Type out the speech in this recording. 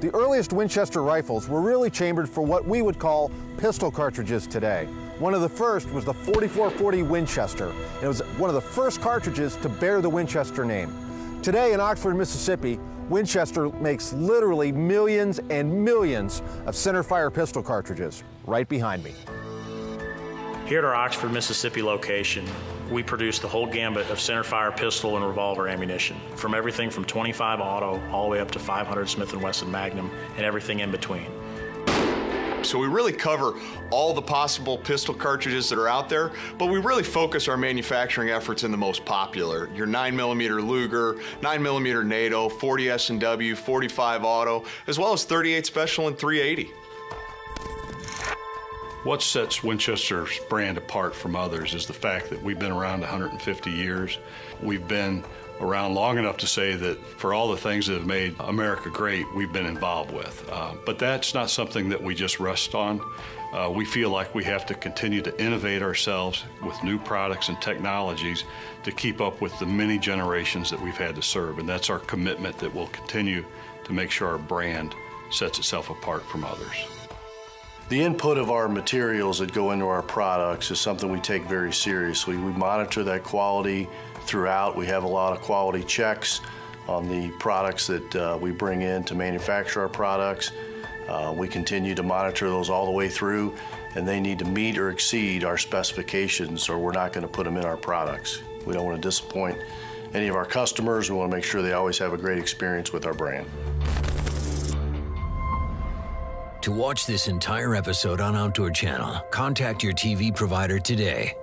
The earliest Winchester rifles were really chambered for what we would call pistol cartridges today. One of the first was the 44-40 Winchester. It was one of the first cartridges to bear the Winchester name. Today in Oxford, Mississippi, Winchester makes literally millions and millions of centerfire pistol cartridges, right behind me. Here at our Oxford, Mississippi location, we produce the whole gambit of centerfire pistol and revolver ammunition, from everything from 25 auto all the way up to 500 Smith & Wesson Magnum and everything in between. So we really cover all the possible pistol cartridges that are out there, but we really focus our manufacturing efforts in the most popular. Your 9mm Luger, 9mm NATO, 40 S&W, 45 auto, as well as 38 Special and 380. What sets Winchester's brand apart from others is the fact that we've been around 150 years. We've been around long enough to say that for all the things that have made America great, we've been involved with. But that's not something that we just rest on. We feel like we have to continue to innovate ourselves with new products and technologies to keep up with the many generations that we've had to serve. And that's our commitment that we'll continue to make sure our brand sets itself apart from others. The input of our materials that go into our products is something we take very seriously. We monitor that quality throughout. We have a lot of quality checks on the products that we bring in to manufacture our products. We continue to monitor those all the way through, and they need to meet or exceed our specifications or we're not going to put them in our products. We don't want to disappoint any of our customers. We want to make sure they always have a great experience with our brand. To watch this entire episode on Outdoor Channel, contact your TV provider today.